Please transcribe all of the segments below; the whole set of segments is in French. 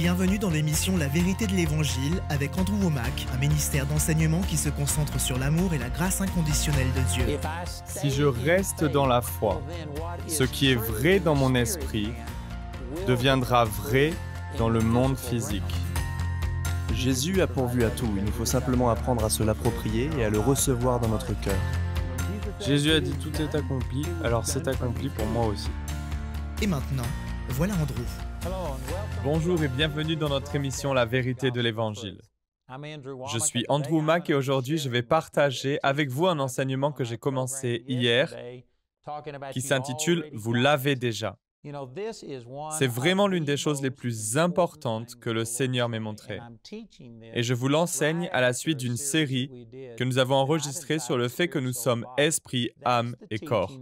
Bienvenue dans l'émission La Vérité de l'Évangile avec Andrew Womack, un ministère d'enseignement qui se concentre sur l'amour et la grâce inconditionnelle de Dieu. Si je reste dans la foi, ce qui est vrai dans mon esprit deviendra vrai dans le monde physique. Jésus a pourvu à tout, il nous faut simplement apprendre à se l'approprier et à le recevoir dans notre cœur. Jésus a dit « Tout est accompli », alors c'est accompli pour moi aussi. Et maintenant, voilà Andrew. Bonjour et bienvenue dans notre émission La Vérité de l'Évangile. Je suis Andrew Womack et aujourd'hui je vais partager avec vous un enseignement que j'ai commencé hier qui s'intitule « Vous l'avez déjà ». C'est vraiment l'une des choses les plus importantes que le Seigneur m'ait montré. Et je vous l'enseigne à la suite d'une série que nous avons enregistrée sur le fait que nous sommes esprit, âme et corps.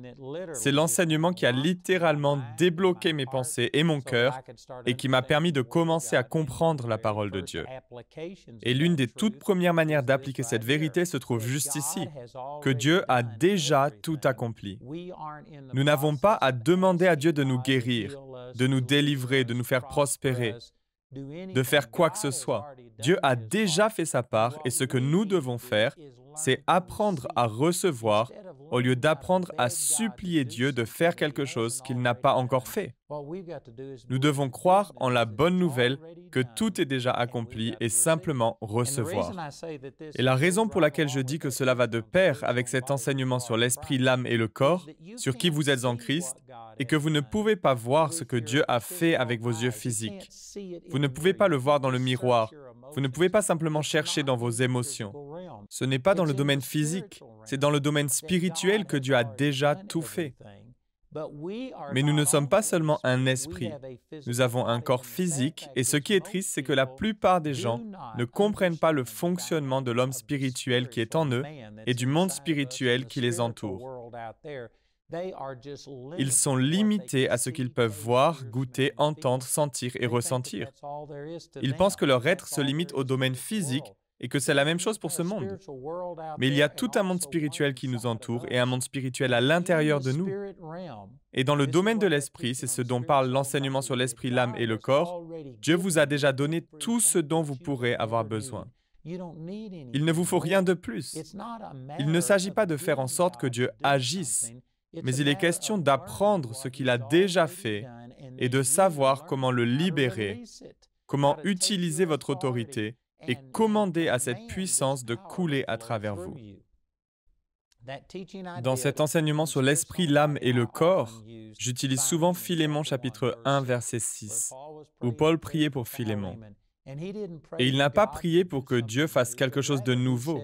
C'est l'enseignement qui a littéralement débloqué mes pensées et mon cœur et qui m'a permis de commencer à comprendre la parole de Dieu. Et l'une des toutes premières manières d'appliquer cette vérité se trouve juste ici, que Dieu a déjà tout accompli. Nous n'avons pas à demander à Dieu de nous guérir, de nous délivrer, de nous faire prospérer, de faire quoi que ce soit. Dieu a déjà fait sa part et ce que nous devons faire, c'est apprendre à recevoir au lieu d'apprendre à supplier Dieu de faire quelque chose qu'il n'a pas encore fait. Nous devons croire en la bonne nouvelle que tout est déjà accompli et simplement recevoir. Et la raison pour laquelle je dis que cela va de pair avec cet enseignement sur l'esprit, l'âme et le corps, sur qui vous êtes en Christ, est que vous ne pouvez pas voir ce que Dieu a fait avec vos yeux physiques. Vous ne pouvez pas le voir dans le miroir. Vous ne pouvez pas simplement chercher dans vos émotions. Ce n'est pas dans le domaine physique, c'est dans le domaine spirituel que Dieu a déjà tout fait. Mais nous ne sommes pas seulement un esprit, nous avons un corps physique, et ce qui est triste, c'est que la plupart des gens ne comprennent pas le fonctionnement de l'homme spirituel qui est en eux et du monde spirituel qui les entoure. Ils sont limités à ce qu'ils peuvent voir, goûter, entendre, sentir et ressentir. Ils pensent que leur être se limite au domaine physique et que c'est la même chose pour ce monde. Mais il y a tout un monde spirituel qui nous entoure et un monde spirituel à l'intérieur de nous. Et dans le domaine de l'esprit, c'est ce dont parle l'enseignement sur l'esprit, l'âme et le corps, Dieu vous a déjà donné tout ce dont vous pourrez avoir besoin. Il ne vous faut rien de plus. Il ne s'agit pas de faire en sorte que Dieu agisse, mais il est question d'apprendre ce qu'il a déjà fait et de savoir comment le libérer, comment utiliser votre autorité et commander à cette puissance de couler à travers vous. Dans cet enseignement sur l'esprit, l'âme et le corps, j'utilise souvent Philémon chapitre 1, verset 6, où Paul priait pour Philémon. Et il n'a pas prié pour que Dieu fasse quelque chose de nouveau,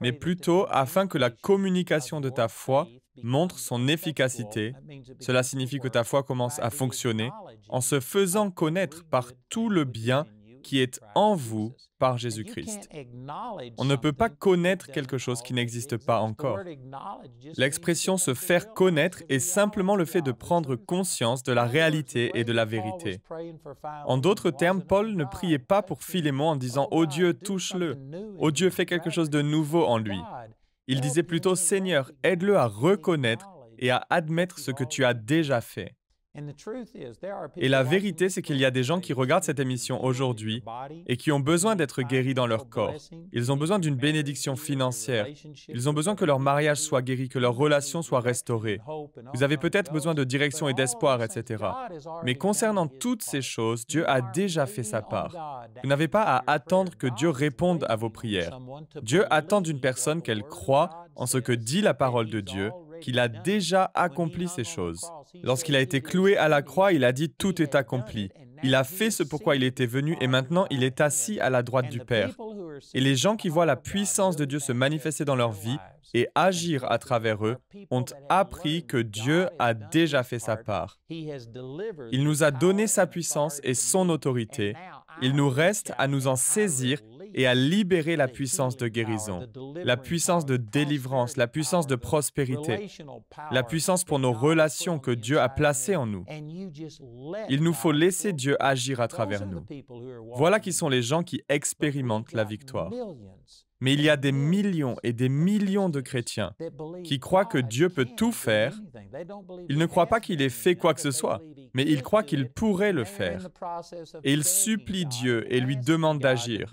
mais plutôt afin que la communication de ta foi montre son efficacité. Cela signifie que ta foi commence à fonctionner en se faisant connaître par tout le bien qui est en vous par Jésus-Christ. On ne peut pas connaître quelque chose qui n'existe pas encore. L'expression « se faire connaître » est simplement le fait de prendre conscience de la réalité et de la vérité. En d'autres termes, Paul ne priait pas pour Philémon en disant « Oh Dieu, touche-le », « Oh Dieu, fais quelque chose de nouveau en lui ». Il disait plutôt « Seigneur, aide-le à reconnaître et à admettre ce que tu as déjà fait ». Et la vérité, c'est qu'il y a des gens qui regardent cette émission aujourd'hui et qui ont besoin d'être guéris dans leur corps. Ils ont besoin d'une bénédiction financière. Ils ont besoin que leur mariage soit guéri, que leurs relations soient restaurées. Vous avez peut-être besoin de direction et d'espoir, etc. Mais concernant toutes ces choses, Dieu a déjà fait sa part. Vous n'avez pas à attendre que Dieu réponde à vos prières. Dieu attend d'une personne qu'elle croie en ce que dit la parole de Dieu, qu'il a déjà accompli ces choses. Lorsqu'il a été cloué à la croix, il a dit « Tout est accompli ». Il a fait ce pourquoi il était venu et maintenant il est assis à la droite du Père. Et les gens qui voient la puissance de Dieu se manifester dans leur vie et agir à travers eux ont appris que Dieu a déjà fait sa part. Il nous a donné sa puissance et son autorité. Il nous reste à nous en saisir et à libérer la puissance de guérison, la puissance de délivrance, la puissance de prospérité, la puissance pour nos relations que Dieu a placées en nous. Il nous faut laisser Dieu agir à travers nous. Voilà qui sont les gens qui expérimentent la victoire. Mais il y a des millions et des millions de chrétiens qui croient que Dieu peut tout faire. Ils ne croient pas qu'il ait fait quoi que ce soit, mais ils croient qu'il pourrait le faire. Et ils supplient Dieu et lui demandent d'agir.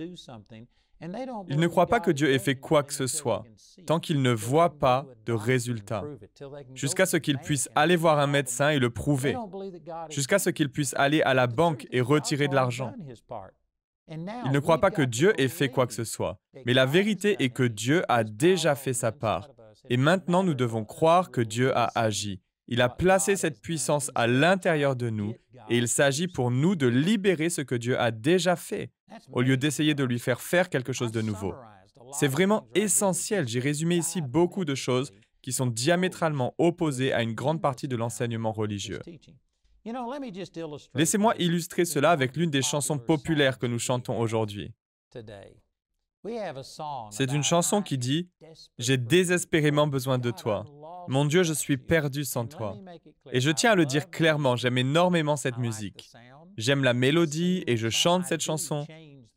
Ils ne croient pas que Dieu ait fait quoi que ce soit, tant qu'ils ne voient pas de résultat, jusqu'à ce qu'ils puissent aller voir un médecin et le prouver, jusqu'à ce qu'ils puissent aller à la banque et retirer de l'argent. Ils ne croient pas que Dieu ait fait quoi que ce soit, mais la vérité est que Dieu a déjà fait sa part. Et maintenant, nous devons croire que Dieu a agi. Il a placé cette puissance à l'intérieur de nous, et il s'agit pour nous de libérer ce que Dieu a déjà fait, au lieu d'essayer de lui faire faire quelque chose de nouveau. C'est vraiment essentiel. J'ai résumé ici beaucoup de choses qui sont diamétralement opposées à une grande partie de l'enseignement religieux. Laissez-moi illustrer cela avec l'une des chansons populaires que nous chantons aujourd'hui. C'est une chanson qui dit « J'ai désespérément besoin de toi. Mon Dieu, je suis perdu sans toi. » Et je tiens à le dire clairement, j'aime énormément cette musique. J'aime la mélodie et je chante cette chanson.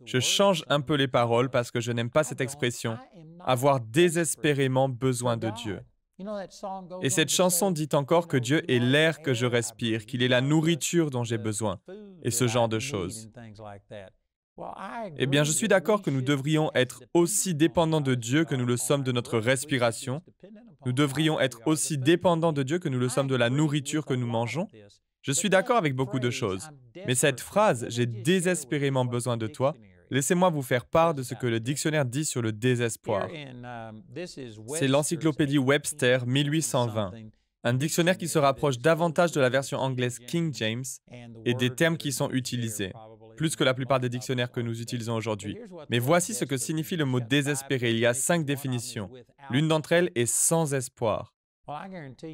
Je change un peu les paroles parce que je n'aime pas cette expression « avoir désespérément besoin de Dieu ». Et cette chanson dit encore que Dieu est l'air que je respire, qu'il est la nourriture dont j'ai besoin, et ce genre de choses. Eh bien, je suis d'accord que nous devrions être aussi dépendants de Dieu que nous le sommes de notre respiration. Nous devrions être aussi dépendants de Dieu que nous le sommes de la nourriture que nous mangeons. Je suis d'accord avec beaucoup de choses, mais cette phrase « j'ai désespérément besoin de toi », laissez-moi vous faire part de ce que le dictionnaire dit sur le désespoir. C'est l'encyclopédie Webster 1820, un dictionnaire qui se rapproche davantage de la version anglaise King James et des termes qui sont utilisés, plus que la plupart des dictionnaires que nous utilisons aujourd'hui. Mais voici ce que signifie le mot « désespéré ». Il y a 5 définitions. L'une d'entre elles est « sans espoir ».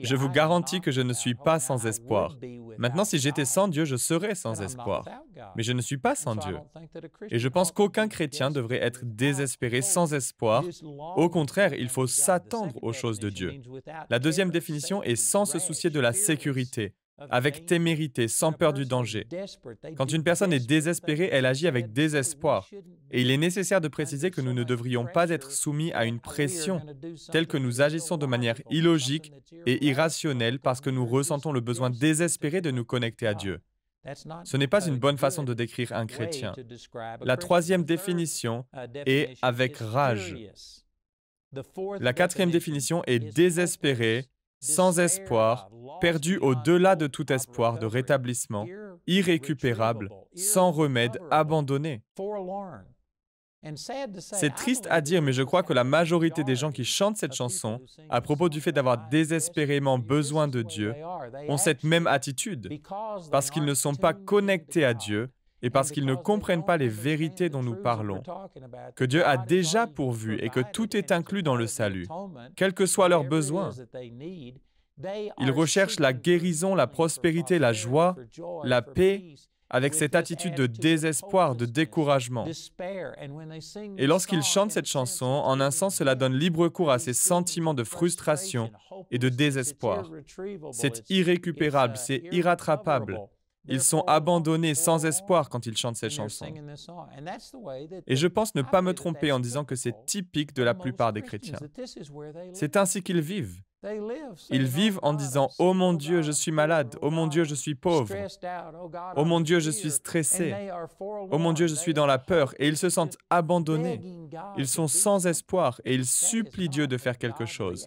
Je vous garantis que je ne suis pas sans espoir. Maintenant, si j'étais sans Dieu, je serais sans espoir. Mais je ne suis pas sans Dieu. Et je pense qu'aucun chrétien devrait être désespéré, sans espoir. Au contraire, il faut s'attendre aux choses de Dieu. La deuxième définition est sans se soucier de la sécurité, avec témérité, sans peur du danger. Quand une personne est désespérée, elle agit avec désespoir. Et il est nécessaire de préciser que nous ne devrions pas être soumis à une pression telle que nous agissons de manière illogique et irrationnelle parce que nous ressentons le besoin désespéré de nous connecter à Dieu. Ce n'est pas une bonne façon de décrire un chrétien. La troisième définition est avec rage. La quatrième définition est désespérée, sans espoir, perdu au-delà de tout espoir de rétablissement, irrécupérable, sans remède, abandonné. C'est triste à dire, mais je crois que la majorité des gens qui chantent cette chanson, à propos du fait d'avoir désespérément besoin de Dieu, ont cette même attitude, parce qu'ils ne sont pas connectés à Dieu et parce qu'ils ne comprennent pas les vérités dont nous parlons, que Dieu a déjà pourvu et que tout est inclus dans le salut, quels que soient leurs besoins. Ils recherchent la guérison, la prospérité, la joie, la paix, avec cette attitude de désespoir, de découragement. Et lorsqu'ils chantent cette chanson, en un sens, cela donne libre cours à ces sentiments de frustration et de désespoir. C'est irrécupérable, c'est irrattrapable. Ils sont abandonnés, sans espoir, quand ils chantent ces chansons. Et je pense ne pas me tromper en disant que c'est typique de la plupart des chrétiens. C'est ainsi qu'ils vivent. Ils vivent en disant « Oh mon Dieu, je suis malade. Oh mon Dieu, je suis pauvre. Oh mon Dieu, je suis stressé. Oh mon Dieu, je suis dans la peur. » Et ils se sentent abandonnés. Ils sont sans espoir et ils supplient Dieu de faire quelque chose.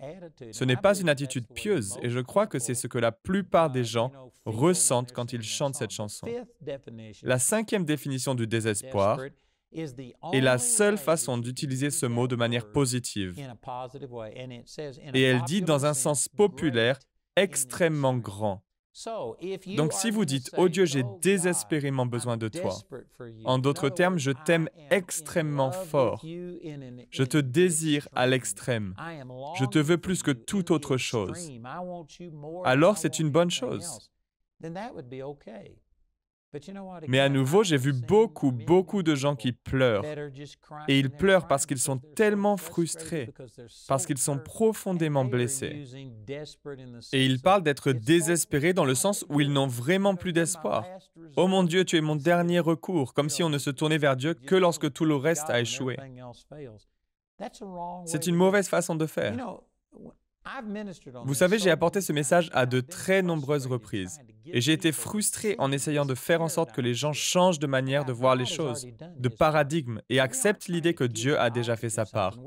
Ce n'est pas une attitude pieuse et je crois que c'est ce que la plupart des gens ressentent quand ils chantent cette chanson. La 5e définition du désespoir est la seule façon d'utiliser ce mot de manière positive. Et elle dit, dans un sens populaire, extrêmement grand. Donc si vous dites « Oh Dieu, j'ai désespérément besoin de toi », en d'autres termes, je t'aime extrêmement fort. Je te désire à l'extrême. Je te veux plus que toute autre chose. Alors c'est une bonne chose. Mais à nouveau, j'ai vu beaucoup de gens qui pleurent. Et ils pleurent parce qu'ils sont tellement frustrés, parce qu'ils sont profondément blessés. Et ils parlent d'être désespérés dans le sens où ils n'ont vraiment plus d'espoir. « Oh mon Dieu, tu es mon dernier recours », comme si on ne se tournait vers Dieu que lorsque tout le reste a échoué. C'est une mauvaise façon de faire. Vous savez, j'ai apporté ce message à de très nombreuses reprises et j'ai été frustré en essayant de faire en sorte que les gens changent de manière de voir les choses, de paradigme et acceptent l'idée que Dieu a déjà fait sa part.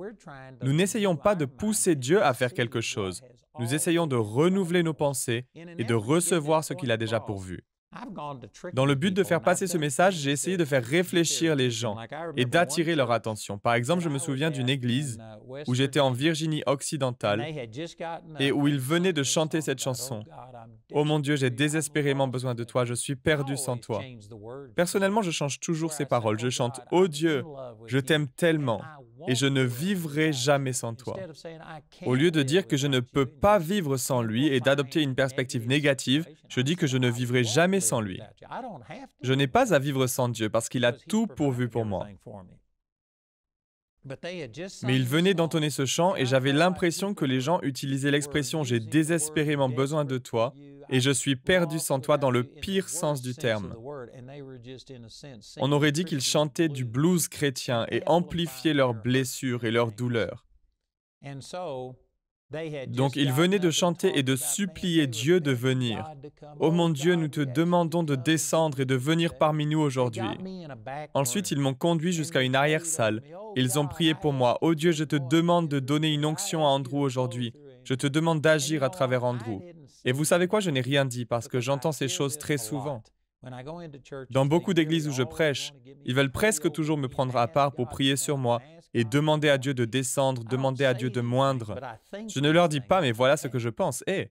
Nous n'essayons pas de pousser Dieu à faire quelque chose. Nous essayons de renouveler nos pensées et de recevoir ce qu'il a déjà pourvu. Dans le but de faire passer ce message, j'ai essayé de faire réfléchir les gens et d'attirer leur attention. Par exemple, je me souviens d'une église où j'étais en Virginie-Occidentale et où ils venaient de chanter cette chanson. « Oh mon Dieu, j'ai désespérément besoin de toi, je suis perdu sans toi. » Personnellement, je change toujours ces paroles. Je chante « Oh Dieu, je t'aime tellement et je ne vivrai jamais sans toi. » Au lieu de dire que je ne peux pas vivre sans lui et d'adopter une perspective négative, je dis que je ne vivrai jamais sans lui. Je n'ai pas à vivre sans Dieu parce qu'il a tout pourvu pour moi. Mais il venait d'entonner ce chant et j'avais l'impression que les gens utilisaient l'expression « j'ai désespérément besoin de toi » et « je suis perdu sans toi » dans le pire sens du terme. On aurait dit qu'ils chantaient du blues chrétien et amplifiaient leurs blessures et leurs douleurs. Donc, ils venaient de chanter et de supplier Dieu de venir. « Oh mon Dieu, nous te demandons de descendre et de venir parmi nous aujourd'hui. » Ensuite, ils m'ont conduit jusqu'à une arrière-salle. Ils ont prié pour moi. « Oh Dieu, je te demande de donner une onction à Andrew aujourd'hui. Je te demande d'agir à travers Andrew. » Et vous savez quoi? Je n'ai rien dit parce que j'entends ces choses très souvent. Dans beaucoup d'églises où je prêche, ils veulent presque toujours me prendre à part pour prier sur moi et demander à Dieu de descendre, demander à Dieu de moindre. Je ne leur dis pas, mais voilà ce que je pense. Hé,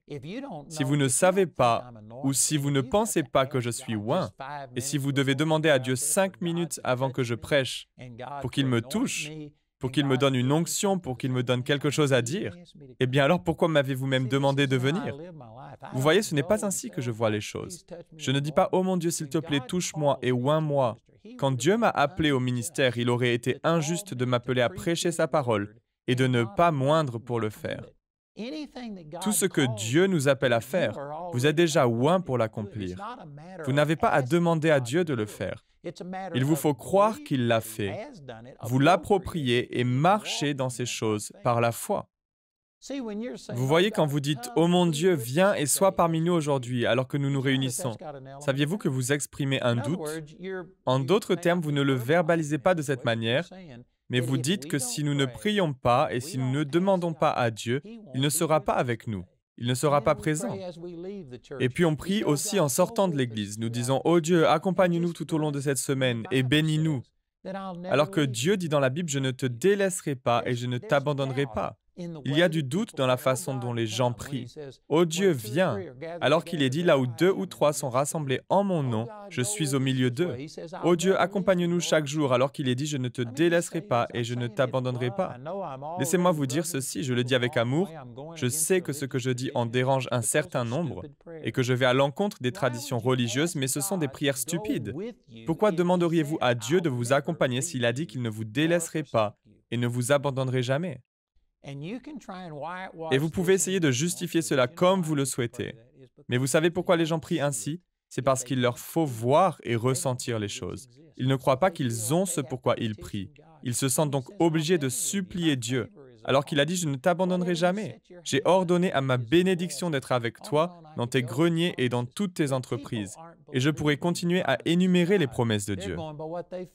si vous ne savez pas, ou si vous ne pensez pas que je suis loin, et si vous devez demander à Dieu 5 minutes avant que je prêche, pour qu'il me touche, pour qu'il me donne une onction, pour qu'il me donne quelque chose à dire, eh bien alors pourquoi m'avez-vous même demandé de venir? Vous voyez, ce n'est pas ainsi que je vois les choses. Je ne dis pas, « Oh mon Dieu, s'il te plaît, touche-moi et oins-moi ». Quand Dieu m'a appelé au ministère, il aurait été injuste de m'appeler à prêcher sa parole et de ne pas moindre pour le faire. Tout ce que Dieu nous appelle à faire, vous êtes déjà loin pour l'accomplir. Vous n'avez pas à demander à Dieu de le faire. Il vous faut croire qu'il l'a fait, vous l'approprier et marcher dans ces choses par la foi. Vous voyez, quand vous dites « Oh mon Dieu, viens et sois parmi nous aujourd'hui » alors que nous nous réunissons, saviez-vous que vous exprimez un doute? En d'autres termes, vous ne le verbalisez pas de cette manière, mais vous dites que si nous ne prions pas et si nous ne demandons pas à Dieu, il ne sera pas avec nous, il ne sera pas présent. Et puis on prie aussi en sortant de l'Église. Nous disons « Oh Dieu, accompagne-nous tout au long de cette semaine et bénis-nous ». Alors que Dieu dit dans la Bible « Je ne te délaisserai pas et je ne t'abandonnerai pas ». Il y a du doute dans la façon dont les gens prient. « Oh Dieu, viens !» Alors qu'il est dit « Là où 2 ou 3 sont rassemblés en mon nom, je suis au milieu d'eux. »« Oh Dieu, accompagne-nous chaque jour !» Alors qu'il est dit « Je ne te délaisserai pas et je ne t'abandonnerai pas. » Laissez-moi vous dire ceci, je le dis avec amour. Je sais que ce que je dis en dérange un certain nombre et que je vais à l'encontre des traditions religieuses, mais ce sont des prières stupides. Pourquoi demanderiez-vous à Dieu de vous accompagner s'il a dit qu'il ne vous délaisserait pas et ne vous abandonnerait jamais? Et vous pouvez essayer de justifier cela comme vous le souhaitez. Mais vous savez pourquoi les gens prient ainsi? C'est parce qu'il leur faut voir et ressentir les choses. Ils ne croient pas qu'ils ont ce pourquoi ils prient. Ils se sentent donc obligés de supplier Dieu, alors qu'il a dit « Je ne t'abandonnerai jamais. J'ai ordonné à ma bénédiction d'être avec toi dans tes greniers et dans toutes tes entreprises. » Et je pourrais continuer à énumérer les promesses de Dieu.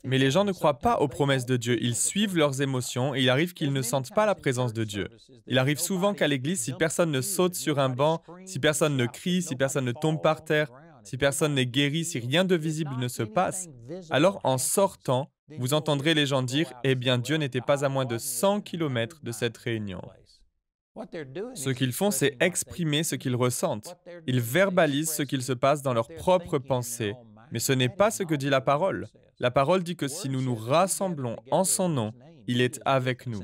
Mais les gens ne croient pas aux promesses de Dieu. Ils suivent leurs émotions et il arrive qu'ils ne sentent pas la présence de Dieu. Il arrive souvent qu'à l'église, si personne ne saute sur un banc, si personne ne crie, si personne ne tombe par terre, si personne n'est guéri, si rien de visible ne se passe, alors en sortant, vous entendrez les gens dire « Eh bien, Dieu n'était pas à moins de 100 km de cette réunion. » Ce qu'ils font, c'est exprimer ce qu'ils ressentent. Ils verbalisent ce qu'il se passe dans leurs propres pensées. Mais ce n'est pas ce que dit la parole. La parole dit que si nous nous rassemblons en son nom, il est avec nous.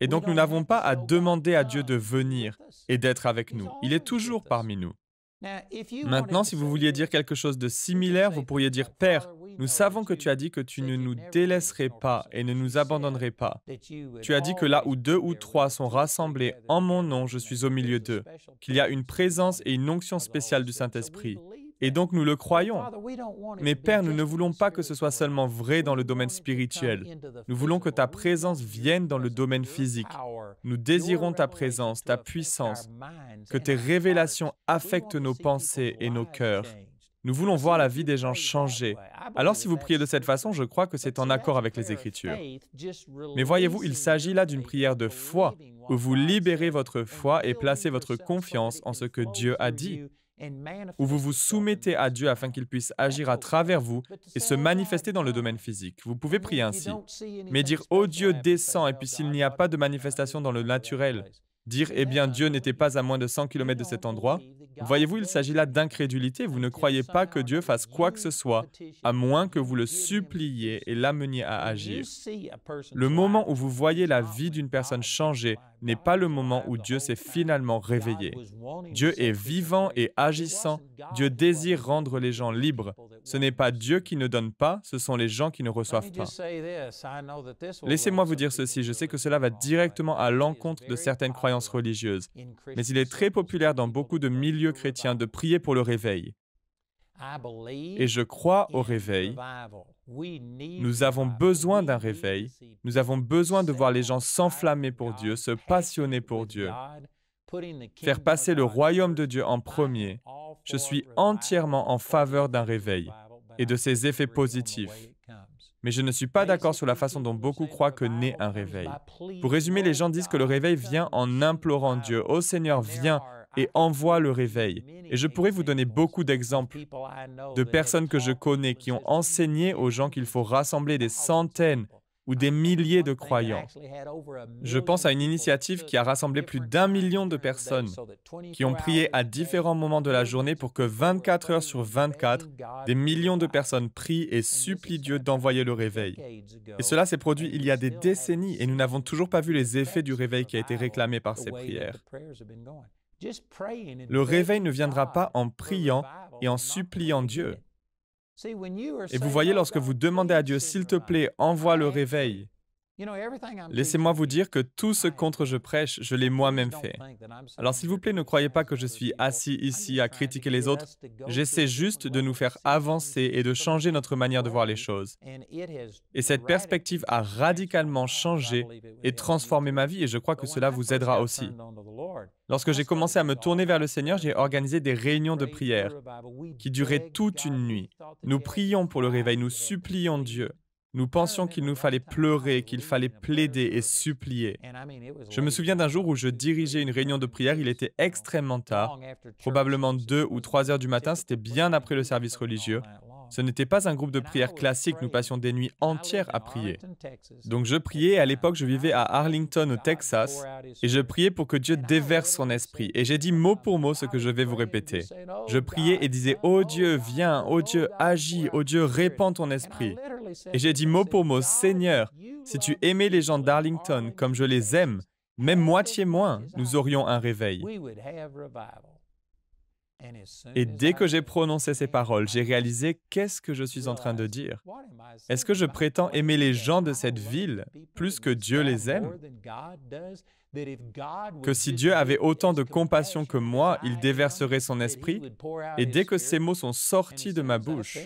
Et donc nous n'avons pas à demander à Dieu de venir et d'être avec nous. Il est toujours parmi nous. Maintenant, si vous vouliez dire quelque chose de similaire, vous pourriez dire « Père, nous savons que tu as dit que tu ne nous délaisserais pas et ne nous abandonnerais pas. Tu as dit que là où 2 ou 3 sont rassemblés en mon nom, je suis au milieu d'eux, qu'il y a une présence et une onction spéciale du Saint-Esprit. Et donc nous le croyons. Mais Père, nous ne voulons pas que ce soit seulement vrai dans le domaine spirituel. Nous voulons que ta présence vienne dans le domaine physique. Nous désirons ta présence, ta puissance, que tes révélations affectent nos pensées et nos cœurs. Nous voulons voir la vie des gens changer. Alors si vous priez de cette façon, je crois que c'est en accord avec les Écritures. Mais voyez-vous, il s'agit là d'une prière de foi, où vous libérez votre foi et placez votre confiance en ce que Dieu a dit, où vous vous soumettez à Dieu afin qu'il puisse agir à travers vous et se manifester dans le domaine physique. Vous pouvez prier ainsi, mais dire « Oh Dieu, descends » et puis s'il n'y a pas de manifestation dans le naturel, dire « Eh bien, Dieu n'était pas à moins de 100 km de cet endroit », voyez-vous, il s'agit là d'incrédulité. Vous ne croyez pas que Dieu fasse quoi que ce soit, à moins que vous le suppliez et l'ameniez à agir. Le moment où vous voyez la vie d'une personne changer n'est pas le moment où Dieu s'est finalement réveillé. Dieu est vivant et agissant. Dieu désire rendre les gens libres. Ce n'est pas Dieu qui ne donne pas, ce sont les gens qui ne reçoivent pas. Laissez-moi vous dire ceci, je sais que cela va directement à l'encontre de certaines croyances religieuses, mais il est très populaire dans beaucoup de milieux chrétiens de prier pour le réveil. Et je crois au réveil. Nous avons besoin d'un réveil. Nous avons besoin de voir les gens s'enflammer pour Dieu, se passionner pour Dieu, faire passer le royaume de Dieu en premier. Je suis entièrement en faveur d'un réveil et de ses effets positifs. Mais je ne suis pas d'accord sur la façon dont beaucoup croient que naît un réveil. Pour résumer, les gens disent que le réveil vient en implorant Dieu. « Oh Seigneur, viens !» et envoie le réveil. Et je pourrais vous donner beaucoup d'exemples de personnes que je connais qui ont enseigné aux gens qu'il faut rassembler des centaines ou des milliers de croyants. Je pense à une initiative qui a rassemblé plus d'1 million de personnes qui ont prié à différents moments de la journée pour que 24 heures sur 24, des millions de personnes prient et supplient Dieu d'envoyer le réveil. Et cela s'est produit il y a des décennies et nous n'avons toujours pas vu les effets du réveil qui a été réclamé par ces prières. Le réveil ne viendra pas en priant et en suppliant Dieu. Et vous voyez, lorsque vous demandez à Dieu, « S'il te plaît, envoie le réveil », laissez-moi vous dire que tout ce contre je prêche, je l'ai moi-même fait. Alors s'il vous plaît, ne croyez pas que je suis assis ici à critiquer les autres. J'essaie juste de nous faire avancer et de changer notre manière de voir les choses. Et cette perspective a radicalement changé et transformé ma vie, et je crois que cela vous aidera aussi. Lorsque j'ai commencé à me tourner vers le Seigneur, j'ai organisé des réunions de prière qui duraient toute une nuit. Nous prions pour le réveil, nous supplions Dieu. Nous pensions qu'il nous fallait pleurer, qu'il fallait plaider et supplier. Je me souviens d'un jour où je dirigeais une réunion de prière, il était extrêmement tard, probablement 2 ou 3 heures du matin, c'était bien après le service religieux. Ce n'était pas un groupe de prière classique, nous passions des nuits entières à prier. Donc je priais, et à l'époque je vivais à Arlington, au Texas, et je priais pour que Dieu déverse son esprit. Et j'ai dit mot pour mot ce que je vais vous répéter. Je priais et disais, « Oh Dieu, viens, oh Dieu, agis, oh Dieu, répands ton esprit. » Et j'ai dit mot pour mot, « Seigneur, si tu aimais les gens d'Arlington comme je les aime, même moitié moins, nous aurions un réveil. » Et dès que j'ai prononcé ces paroles, j'ai réalisé qu'est-ce que je suis en train de dire. Est-ce que je prétends aimer les gens de cette ville plus que Dieu les aime? Que si Dieu avait autant de compassion que moi, il déverserait son esprit? Et dès que ces mots sont sortis de ma bouche,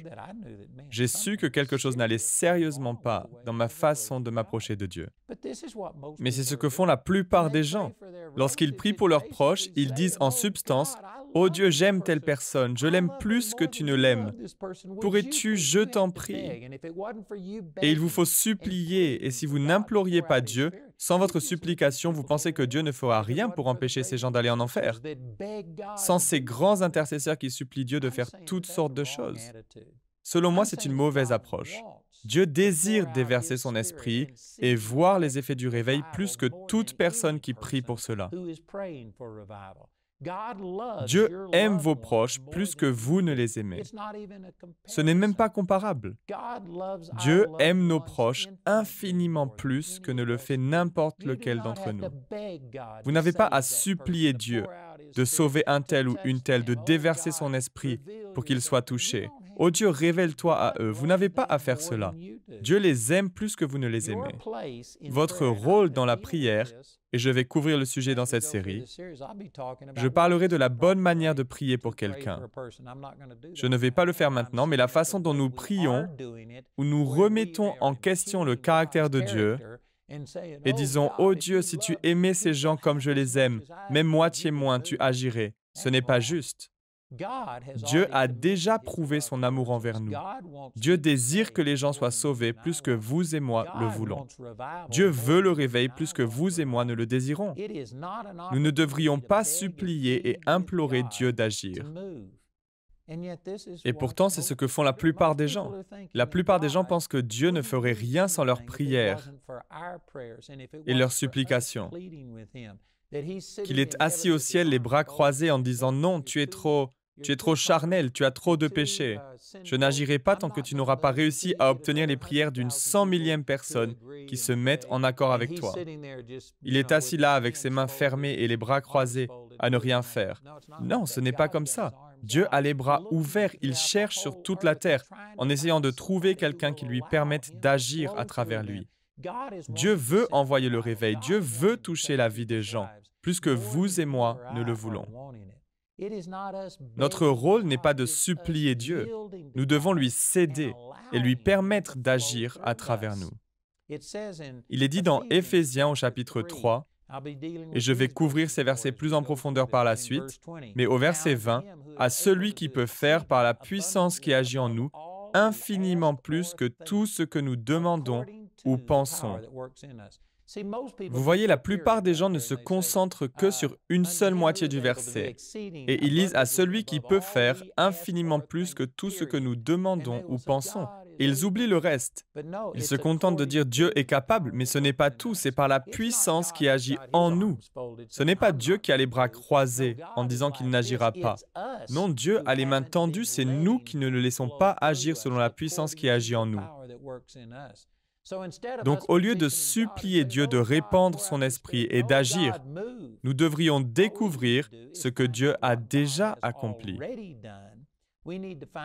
j'ai su que quelque chose n'allait sérieusement pas dans ma façon de m'approcher de Dieu. Mais c'est ce que font la plupart des gens. Lorsqu'ils prient pour leurs proches, ils disent en substance, « Oh Dieu, j'aime telle personne, je l'aime plus que tu ne l'aimes. Pourrais-tu, je t'en prie. » Et il vous faut supplier, et si vous n'imploriez pas Dieu, sans votre supplication, vous pensez que Dieu ne fera rien pour empêcher ces gens d'aller en enfer. Sans ces grands intercesseurs qui supplient Dieu de faire toutes sortes de choses. Selon moi, c'est une mauvaise approche. Dieu désire déverser son esprit et voir les effets du réveil plus que toute personne qui prie pour cela. Dieu aime vos proches plus que vous ne les aimez. Ce n'est même pas comparable. Dieu aime nos proches infiniment plus que ne le fait n'importe lequel d'entre nous. Vous n'avez pas à supplier Dieu de sauver un tel ou une telle, de déverser son esprit pour qu'il soit touché. « Ô Dieu, révèle-toi à eux. Vous n'avez pas à faire cela. Dieu les aime plus que vous ne les aimez. Votre rôle dans la prière, et je vais couvrir le sujet dans cette série, je parlerai de la bonne manière de prier pour quelqu'un. Je ne vais pas le faire maintenant, mais la façon dont nous prions, où nous remettons en question le caractère de Dieu, et disons, « Oh Dieu, si tu aimais ces gens comme je les aime, même moitié moins, tu agirais. » Ce n'est pas juste. Dieu a déjà prouvé son amour envers nous. Dieu désire que les gens soient sauvés plus que vous et moi le voulons. Dieu veut le réveil plus que vous et moi ne le désirons. Nous ne devrions pas supplier et implorer Dieu d'agir. Et pourtant, c'est ce que font la plupart des gens. La plupart des gens pensent que Dieu ne ferait rien sans leurs prières et leurs supplications, qu'il est assis au ciel les bras croisés en disant « Non, tu es trop charnel, tu as trop de péchés. Je n'agirai pas tant que tu n'auras pas réussi à obtenir les prières d'une 100 000e personne qui se mettent en accord avec toi. » Il est assis là avec ses mains fermées et les bras croisés à ne rien faire. Non, ce n'est pas comme ça. Dieu a les bras ouverts, il cherche sur toute la terre en essayant de trouver quelqu'un qui lui permette d'agir à travers lui. Dieu veut envoyer le réveil, Dieu veut toucher la vie des gens, plus que vous et moi ne le voulons. Notre rôle n'est pas de supplier Dieu, nous devons lui céder et lui permettre d'agir à travers nous. Il est dit dans Éphésiens au chapitre 3, et je vais couvrir ces versets plus en profondeur par la suite, mais au verset 20, « À celui qui peut faire par la puissance qui agit en nous, infiniment plus que tout ce que nous demandons ou pensons. » Vous voyez, la plupart des gens ne se concentrent que sur une seule moitié du verset, et ils lisent « à celui qui peut faire infiniment plus que tout ce que nous demandons ou pensons ». Ils oublient le reste. Ils se contentent de dire « Dieu est capable », mais ce n'est pas tout, c'est par la puissance qui agit en nous. Ce n'est pas Dieu qui a les bras croisés en disant qu'il n'agira pas. Non, Dieu a les mains tendues, c'est nous qui ne le laissons pas agir selon la puissance qui agit en nous. Donc, au lieu de supplier Dieu de répandre son esprit et d'agir, nous devrions découvrir ce que Dieu a déjà accompli.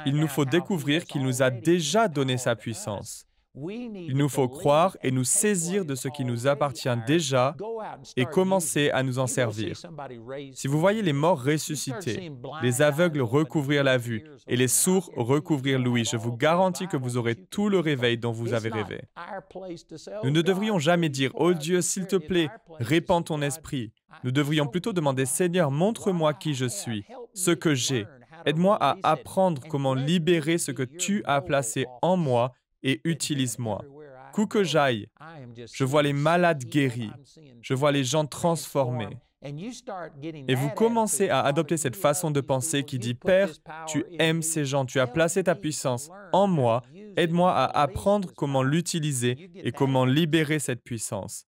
Il nous faut découvrir qu'il nous a déjà donné sa puissance. Il nous faut croire et nous saisir de ce qui nous appartient déjà et commencer à nous en servir. Si vous voyez les morts ressuscités, les aveugles recouvrir la vue et les sourds recouvrir l'ouïe, je vous garantis que vous aurez tout le réveil dont vous avez rêvé. Nous ne devrions jamais dire « Oh Dieu, s'il te plaît, répands ton esprit ». Nous devrions plutôt demander « Seigneur, montre-moi qui je suis, ce que j'ai. Aide-moi à apprendre comment libérer ce que tu as placé en moi et utilise-moi. Où que j'aille, je vois les malades guéris, je vois les gens transformés. » Et vous commencez à adopter cette façon de penser qui dit « Père, tu aimes ces gens, tu as placé ta puissance en moi, aide-moi à apprendre comment l'utiliser et comment libérer cette puissance. »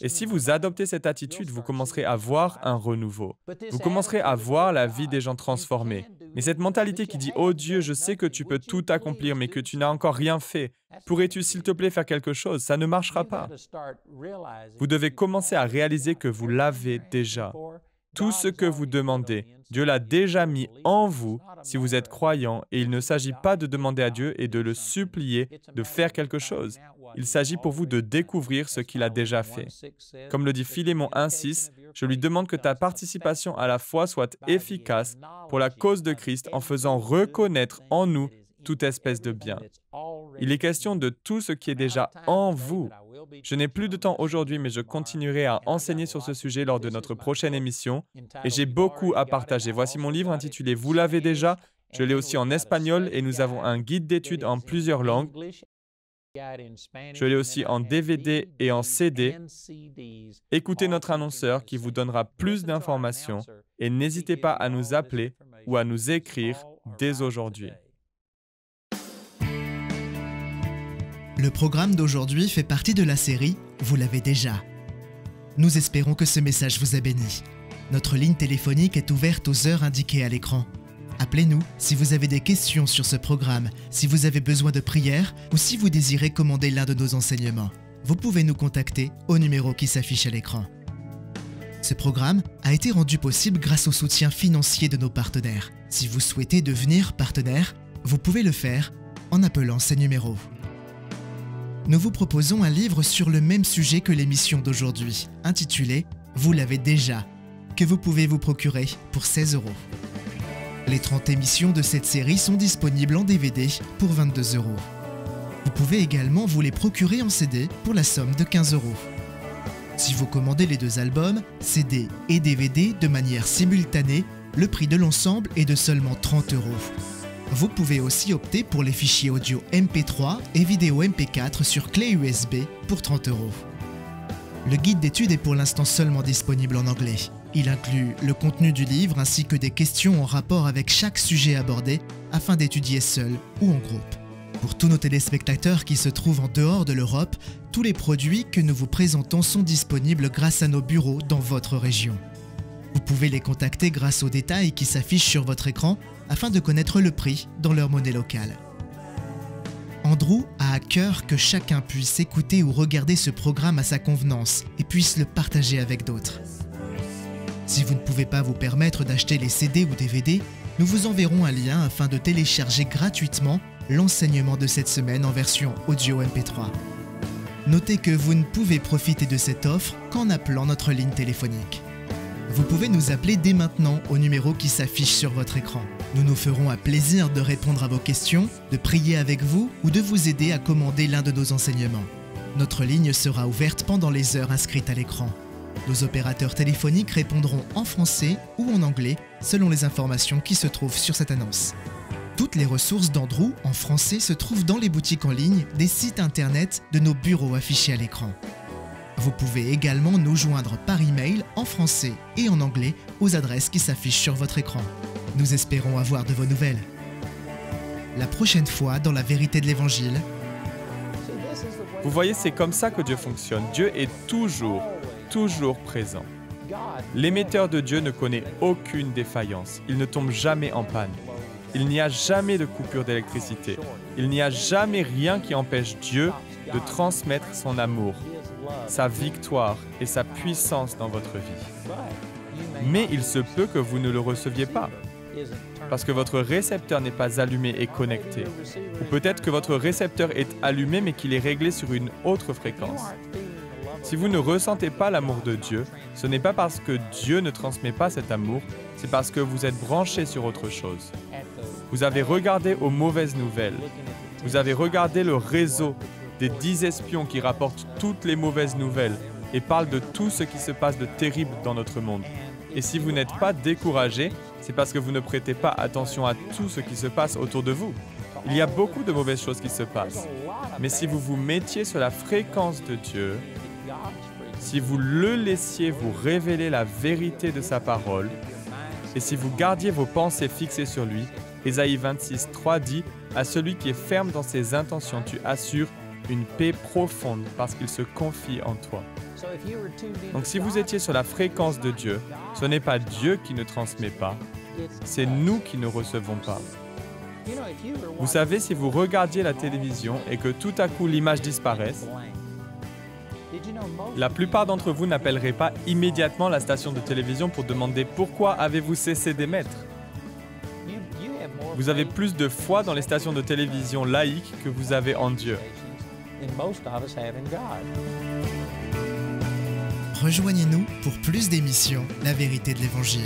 Et si vous adoptez cette attitude, vous commencerez à voir un renouveau. Vous commencerez à voir la vie des gens transformée. Mais cette mentalité qui dit « Oh Dieu, je sais que tu peux tout accomplir, mais que tu n'as encore rien fait. Pourrais-tu, s'il te plaît, faire quelque chose ?» Ça ne marchera pas. Vous devez commencer à réaliser que vous l'avez déjà. Tout ce que vous demandez, Dieu l'a déjà mis en vous si vous êtes croyant, et il ne s'agit pas de demander à Dieu et de le supplier de faire quelque chose. Il s'agit pour vous de découvrir ce qu'il a déjà fait. Comme le dit Philémon 1:6, « Je lui demande que ta participation à la foi soit efficace pour la cause de Christ en faisant reconnaître en nous toute espèce de bien. » Il est question de tout ce qui est déjà en vous. Je n'ai plus de temps aujourd'hui, mais je continuerai à enseigner sur ce sujet lors de notre prochaine émission, et j'ai beaucoup à partager. Voici mon livre intitulé « Vous l'avez déjà ». Je l'ai aussi en espagnol, et nous avons un guide d'études en plusieurs langues. Je l'ai aussi en DVD et en CD. Écoutez notre annonceur qui vous donnera plus d'informations, et n'hésitez pas à nous appeler ou à nous écrire dès aujourd'hui. Le programme d'aujourd'hui fait partie de la série « Vous l'avez déjà ». Nous espérons que ce message vous a béni. Notre ligne téléphonique est ouverte aux heures indiquées à l'écran. Appelez-nous si vous avez des questions sur ce programme, si vous avez besoin de prières ou si vous désirez commander l'un de nos enseignements. Vous pouvez nous contacter au numéro qui s'affiche à l'écran. Ce programme a été rendu possible grâce au soutien financier de nos partenaires. Si vous souhaitez devenir partenaire, Vous pouvez le faire en appelant ces numéros. Nous vous proposons un livre sur le même sujet que l'émission d'aujourd'hui, intitulé « Vous l'avez déjà », que vous pouvez vous procurer pour 16 €. Les 30 émissions de cette série sont disponibles en DVD pour 22 €. Vous pouvez également vous les procurer en CD pour la somme de 15 €. Si vous commandez les deux albums, CD et DVD, de manière simultanée, le prix de l'ensemble est de seulement 30 €. Vous pouvez aussi opter pour les fichiers audio MP3 et vidéo MP4 sur clé USB pour 30 €. Le guide d'études est pour l'instant seulement disponible en anglais. Il inclut le contenu du livre ainsi que des questions en rapport avec chaque sujet abordé afin d'étudier seul ou en groupe. Pour tous nos téléspectateurs qui se trouvent en dehors de l'Europe, tous les produits que nous vous présentons sont disponibles grâce à nos bureaux dans votre région. Vous pouvez les contacter grâce aux détails qui s'affichent sur votre écran afin de connaître le prix dans leur monnaie locale. Andrew a à cœur que chacun puisse écouter ou regarder ce programme à sa convenance et puisse le partager avec d'autres. Si vous ne pouvez pas vous permettre d'acheter les CD ou DVD, nous vous enverrons un lien afin de télécharger gratuitement l'enseignement de cette semaine en version audio MP3. Notez que vous ne pouvez profiter de cette offre qu'en appelant notre ligne téléphonique. Vous pouvez nous appeler dès maintenant au numéro qui s'affiche sur votre écran. Nous nous ferons un plaisir de répondre à vos questions, de prier avec vous ou de vous aider à commander l'un de nos enseignements. Notre ligne sera ouverte pendant les heures inscrites à l'écran. Nos opérateurs téléphoniques répondront en français ou en anglais selon les informations qui se trouvent sur cette annonce. Toutes les ressources d'Andrew en français se trouvent dans les boutiques en ligne, des sites internet, de nos bureaux affichés à l'écran. Vous pouvez également nous joindre par email en français et en anglais aux adresses qui s'affichent sur votre écran. Nous espérons avoir de vos nouvelles. La prochaine fois dans La Vérité de l'Évangile. Vous voyez, c'est comme ça que Dieu fonctionne. Dieu est toujours, toujours présent. L'émetteur de Dieu ne connaît aucune défaillance. Il ne tombe jamais en panne. Il n'y a jamais de coupure d'électricité. Il n'y a jamais rien qui empêche Dieu de transmettre son amour, sa victoire et sa puissance dans votre vie. Mais il se peut que vous ne le receviez pas, parce que votre récepteur n'est pas allumé et connecté. Ou peut-être que votre récepteur est allumé mais qu'il est réglé sur une autre fréquence. Si vous ne ressentez pas l'amour de Dieu, ce n'est pas parce que Dieu ne transmet pas cet amour, c'est parce que vous êtes branché sur autre chose. Vous avez regardé aux mauvaises nouvelles. Vous avez regardé le réseau des 10 espions qui rapportent toutes les mauvaises nouvelles et parlent de tout ce qui se passe de terrible dans notre monde. Et si vous n'êtes pas découragé, c'est parce que vous ne prêtez pas attention à tout ce qui se passe autour de vous. Il y a beaucoup de mauvaises choses qui se passent. Mais si vous vous mettiez sur la fréquence de Dieu, si vous le laissiez vous révéler la vérité de sa parole, et si vous gardiez vos pensées fixées sur lui, Ésaïe 26, 3 dit « À celui qui est ferme dans ses intentions, tu assures une paix profonde parce qu'il se confie en toi. » Donc si vous étiez sur la fréquence de Dieu, ce n'est pas Dieu qui ne transmet pas, c'est nous qui ne recevons pas. Vous savez, si vous regardiez la télévision et que tout à coup l'image disparaisse, la plupart d'entre vous n'appelleraient pas immédiatement la station de télévision pour demander pourquoi avez-vous cessé d'émettre. Vous avez plus de foi dans les stations de télévision laïques que vous avez en Dieu. Rejoignez-nous pour plus d'émissions La Vérité de l'Évangile.